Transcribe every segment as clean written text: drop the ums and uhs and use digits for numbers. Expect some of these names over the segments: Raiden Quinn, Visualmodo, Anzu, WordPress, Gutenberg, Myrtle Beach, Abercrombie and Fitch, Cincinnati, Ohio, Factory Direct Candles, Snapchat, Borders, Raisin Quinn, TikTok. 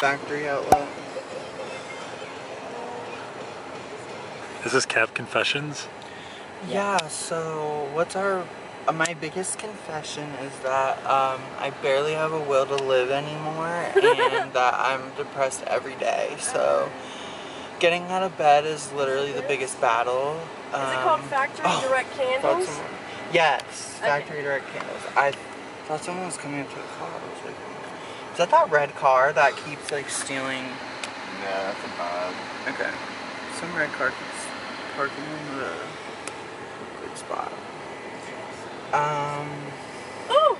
Factory Outlet. Is this Cap Confessions? Yeah, so what's our... my biggest confession is that I barely have a will to live anymore and that I'm depressed every day. So getting out of bed is literally the biggest battle. Is it called Factory Direct Candles? Yes, Factory Direct Candles. I thought someone was coming up to a car. I was like, is that that red car that keeps like stealing? Yeah, that's a Bob. Okay. Some red car keeps parking in the good spot. Oh,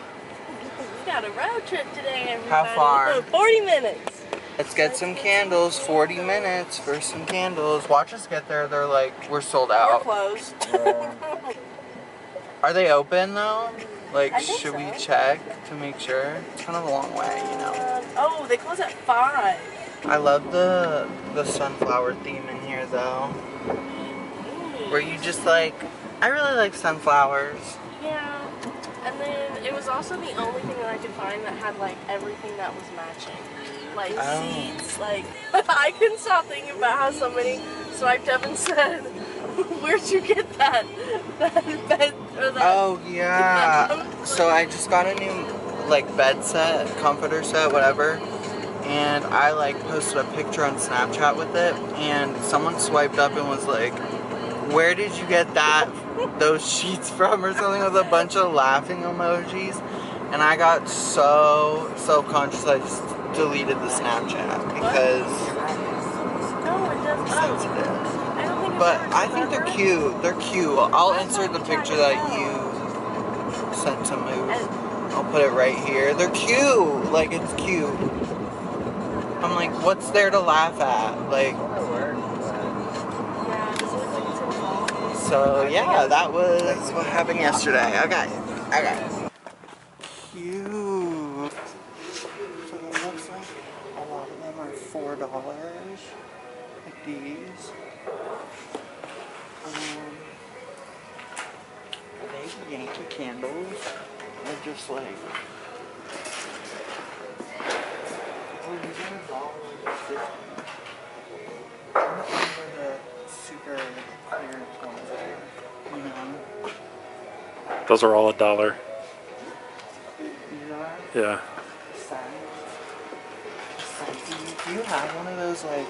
we got a road trip today, everybody. How far? Oh, 40 minutes. Let's get some candles. 40 minutes for some candles. Watch us get there. They're like, we're sold out. We're closed. Yeah. Are they open though? Like, should we check to make sure? It's kind of a long way, you know. Oh, they close at 5. I love the sunflower theme in here though. Where you just like, I really like sunflowers. Yeah, and then it was also the only thing that I could find that had like everything that was matching, like seeds, like I couldn't stop thinking about how somebody swiped up and said, "Where'd you get that?" That bed or that? Oh yeah. That so I just got a new like bed set, comforter set, whatever, and I like posted a picture on Snapchat with it, and someone swiped up and was like, "Where did you get that?" those sheets from or something with a bunch of laughing emojis, and I got so self-conscious I just deleted the Snapchat because sensitive. But I think they're cute. They're cute. I'll insert the picture that you sent to me. I'll put it right here. They're cute. Like, it's cute. I'm like, what's there to laugh at? Like. So yeah, that was what happened yesterday. Okay. Cute. So it looks like a lot of them are $4, like these. Are they Yankee candles? They're just like. Oh, these are $1.50. I don't remember the super clear. Those are all $1. Yeah. Do you have one of those like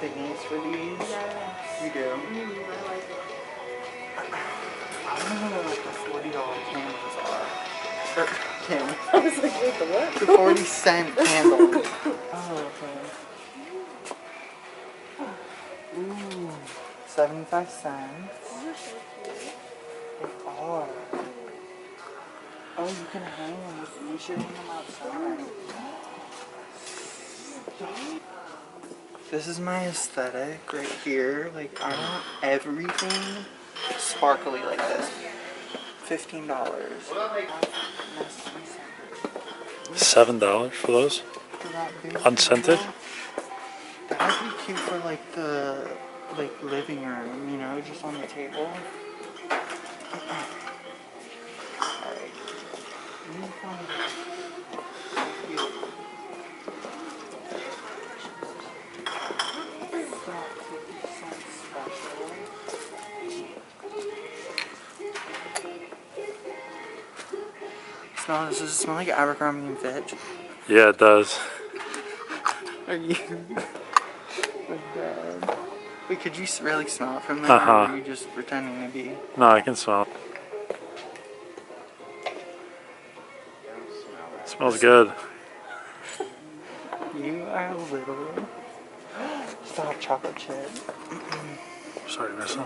things for these? Yes. You do? I like it. I don't know what the $40 candles are. I was like, wait, the what? The 40-cent candle. Oh, okay. Ooh. 75 cents. They are. Oh, you can hang them. We should hang them outside. This is my aesthetic right here. Like, I want everything sparkly like this. $15. $7 for those? Unscented? That would be cute for like the living room, you know, just on the table. Alright. Does it smell like Abercrombie and Fitch? Yeah, it does. Are you? My dad. Wait, could you really smell it from there, or are you just pretending to be? No, I can smell it. It smells good. You are little. Stop, chocolate chip. Sorry, Marissa.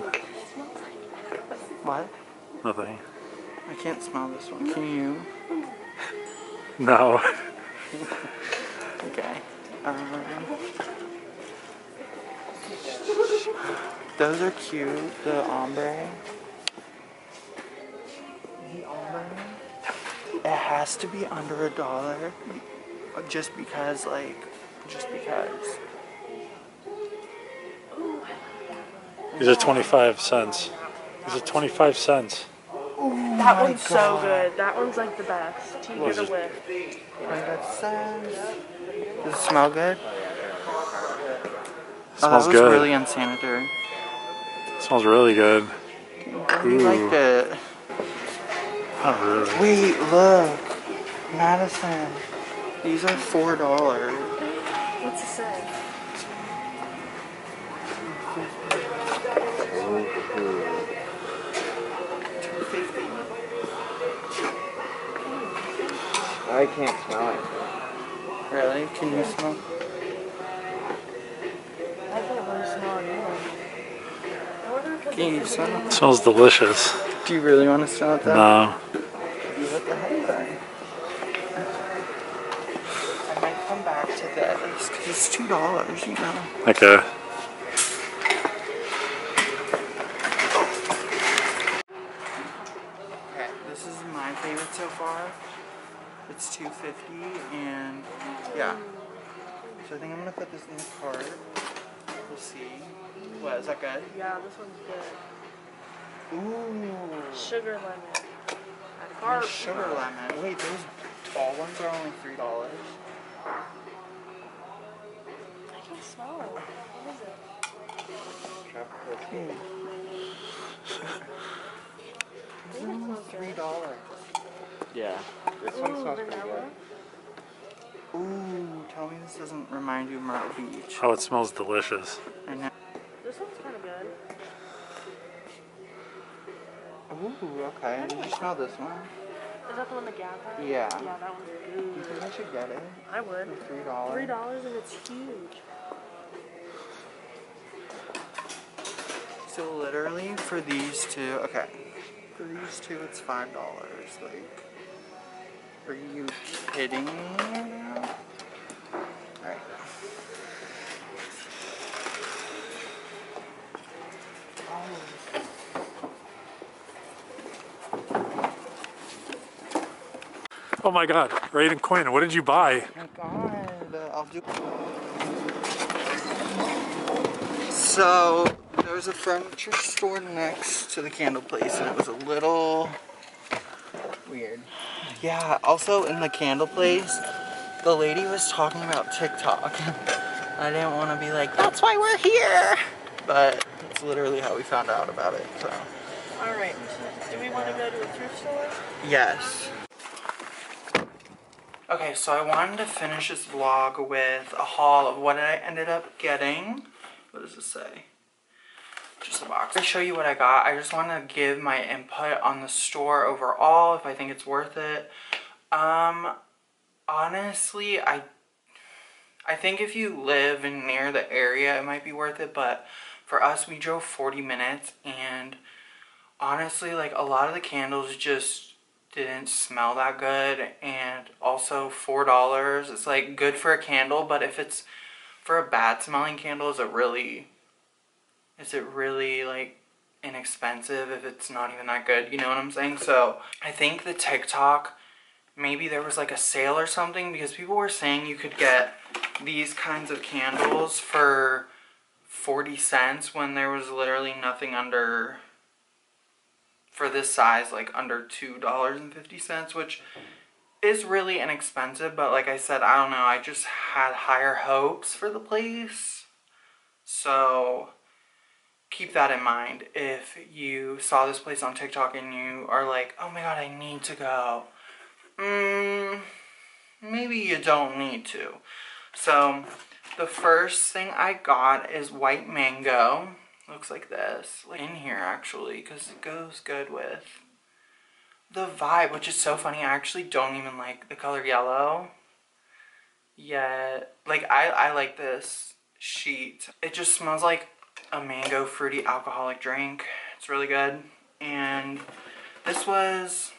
What? Nothing. I can't smell this one. Can you? No. Okay. Those are cute, the ombre. The ombre. It has to be under $1, just because, like, just because. These are 25 cents. These are 25 cents. Oh, that one's so good. That one's like the best. Take it away. 25 cents. Does it smell good? It smells good. That was really unsanitary. It smells really good. I liked it. Not really. Wait, look. Madison. These are $4. What's it say? I can't smell it. Really? Can you smell? I can't really smell it. Can you smell it? It smells delicious. Do you really want to smell it though? No. What the heck? I might come back to this because it's $2, you know. Okay. Okay, this is my favorite so far. It's $2.50 and yeah. So I think I'm gonna put this in the cart. We'll see. What, is that good? Yeah, this one's good. Ooh. Sugar lemon. Sugar lemon. Wait, those tall ones are only $3. I can't smell. What is it? These are only $3. Yeah. This one smells pretty good. Ooh, tell me this doesn't remind you of Myrtle Beach. Oh, it smells delicious. I know. This one's kind of good. Ooh, okay. Did you smell this one? Is that the one that Gab had? Yeah. Yeah, that one's good. You think I should get it? I would. For $3. $3 and it's huge. So literally for these two, okay. For these two, it's $5. Like, are you kidding me? All right. Oh my God, Raiden Quinn, what did you buy? Oh my God, I'll do. So. There was a furniture store next to the candle place and it was a little weird. Yeah, also in the candle place, the lady was talking about TikTok. I didn't want to be like, that's why we're here. But it's literally how we found out about it, so. All right, do we want to go to a thrift store? Yes. Okay, so I wanted to finish this vlog with a haul of what I ended up getting. What does it say? Just a box. I show you what I got. I just want to give my input on the store overall, if I think it's worth it. Honestly, I think if you live near the area, it might be worth it. But for us, we drove 40 minutes, and honestly, like a lot of the candles just didn't smell that good. And also $4, it's like good for a candle, but if it's for a bad smelling candle, it's a really is it really like inexpensive if it's not even that good? You know what I'm saying? So I think the TikTok, maybe there was like a sale or something because people were saying you could get these kinds of candles for 40 cents when there was literally nothing under, for this size, like under $2.50, which is really inexpensive. But like I said, I don't know. I just had higher hopes for the place. So keep that in mind. If you saw this place on TikTok and you are like, oh my God, I need to go. Maybe you don't need to. So the first thing I got is white mango. Looks like this. Like in here actually, because it goes good with the vibe, which is so funny. I actually don't even like the color yellow yet. Like I like this sheet. It just smells like a mango fruity alcoholic drink. It's really good. And this was,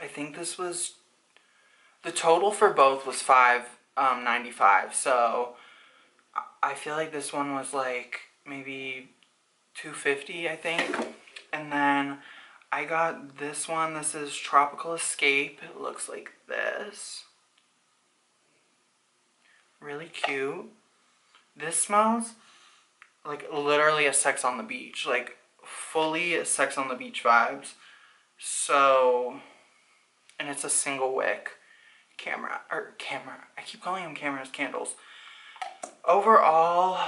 I think this was, the total for both was $5.95. So I feel like this one was like maybe $2.50, I think. And then I got this one. This is Tropical Escape. It looks like this. Really cute. This smells like literally a Sex on the Beach, like fully Sex on the Beach vibes. So, and it's a single wick. I keep calling them cameras, candles. Overall,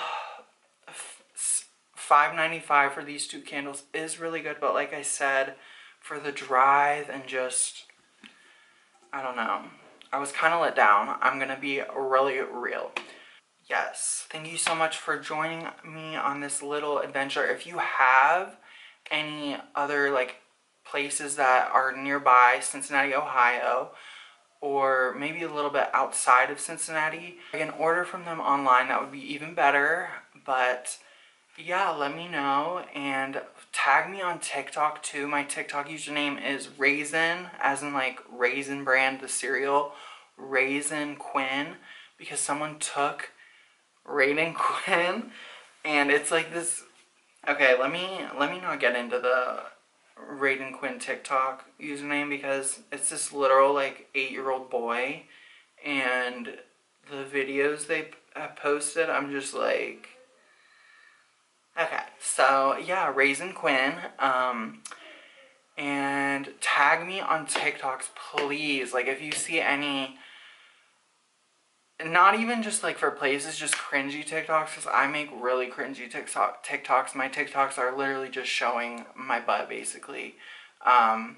$5.95 for these two candles is really good, but like I said, for the drive and just, I don't know. I was kind of let down. I'm gonna be really real. Yes, thank you so much for joining me on this little adventure. If you have any other like places that are nearby Cincinnati, Ohio, or maybe a little bit outside of Cincinnati, I can order from them online. That would be even better. But yeah, let me know and tag me on TikTok too. My TikTok username is Raisin, as in like Raisin brand, the cereal, Raisin Quinn, because someone took Raiden Quinn, and it's like this. Okay, let me not get into the Raiden Quinn TikTok username, because it's this literal like 8-year-old boy, and the videos they have posted, I'm just like, okay. So yeah, Raisin Quinn, and tag me on TikToks, please. Like if you see any, not even just like for places, just cringy TikToks, because I make really cringy TikToks. My TikToks are literally just showing my butt, basically. But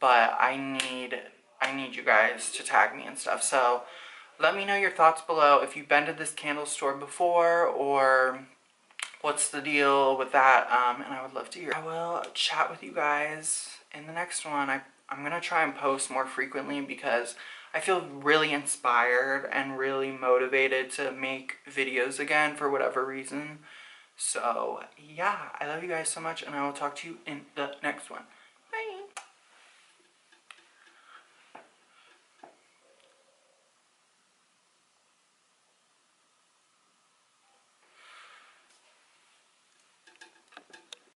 I need you guys to tag me and stuff. So let me know your thoughts below. If you've been to this candle store before, or what's the deal with that? And I would love to hear. I will chat with you guys in the next one. I'm gonna try and post more frequently, because I feel really inspired and really motivated to make videos again for whatever reason. So yeah, I love you guys so much, and I will talk to you in the next one.